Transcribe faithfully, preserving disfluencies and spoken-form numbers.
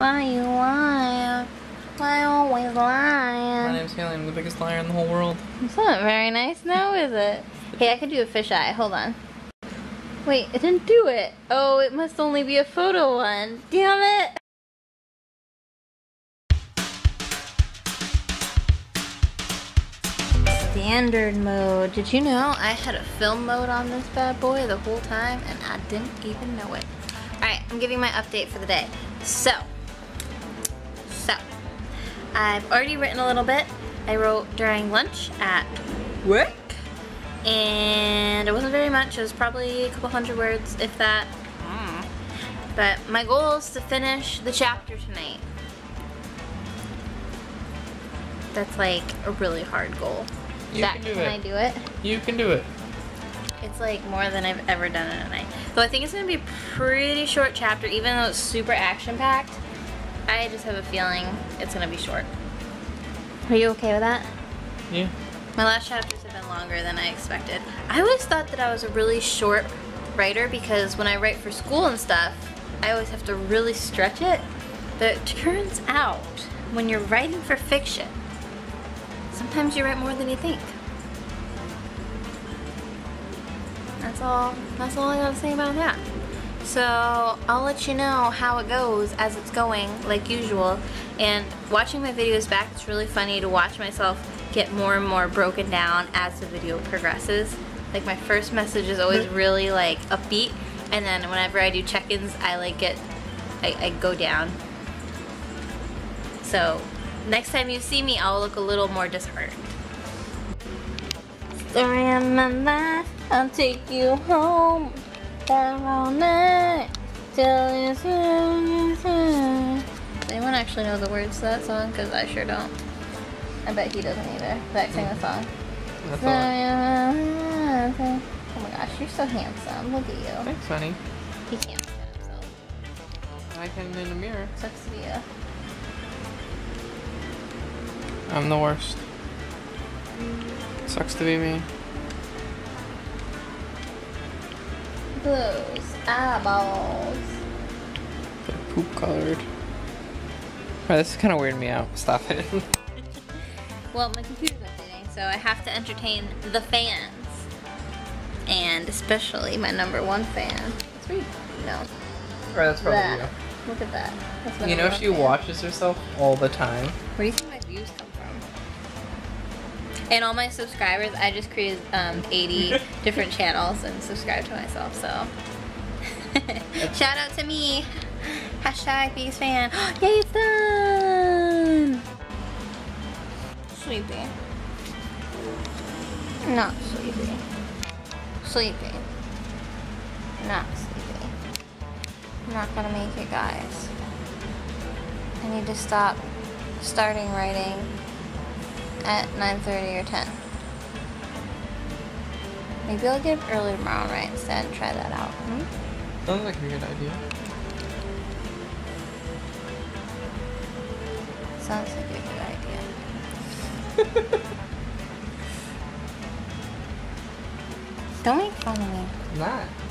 Why you lying? Why always lying? My name's Haley. I'm the biggest liar in the whole world. It's not very nice now, is it? Hey, I could do a fisheye. Hold on. Wait, it didn't do it. Oh, it must only be a photo one. Damn it! Standard mode. Did you know I had a film mode on this bad boy the whole time and I didn't even know it? Alright, I'm giving my update for the day. So, so, I've already written a little bit. I wrote during lunch at work and it wasn't very much. It was probably a couple hundred words, if that. Mm. But my goal is to finish the chapter tonight. That's like a really hard goal. You that, can do can it. I do it? You can do it. It's like more than I've ever done in a night. So I think it's going to be a pretty short chapter, even though it's super action-packed. I just have a feeling it's going to be short. Are you okay with that? Yeah. My last chapters have been longer than I expected. I always thought that I was a really short writer because when I write for school and stuff, I always have to really stretch it. But it turns out, when you're writing for fiction, sometimes you write more than you think. That's all, that's all I gotta say about that. So I'll let you know how it goes as it's going, like usual. And watching my videos back, it's really funny to watch myself get more and more broken down as the video progresses. Like my first message is always really like upbeat, and then whenever I do check-ins, I like get, I, I go down. So next time you see me, I'll look a little more disheartened. Story of my life, I'll take you home. Down all night, till you soon. Does anyone actually know the words to that song? Because I sure don't. I bet he doesn't either. Zach sang the song. That's all. Oh my gosh, you're so handsome. Look at you. Thanks, honey. He can't look at himself. I can in the mirror. Sucks to be a... I'm the worst. Sucks to be me. Those eyeballs. They're poop colored. Alright, this is kind of weirding me out. Stop it. Well, my computer's updating, so I have to entertain the fans. And especially my number one fan. Sweet. No. Alright, that's probably that. You. Look at that. That's my you know she fan. Watches herself all the time. Where do you think my views come from? And all my subscribers, I just created um, eighty different channels and subscribed to myself, so. Shout out to me. Hashtag biggest fan. Yay, it's done! Sleepy. Not sleepy. Sleepy. Not sleepy. I'm not gonna make it, guys. I need to stop starting writing at nine thirty or ten. Maybe I'll get up early tomorrow night instead and try that out. Hmm? Sounds like a good idea. Sounds like a good idea. Don't make fun of me. I'm not.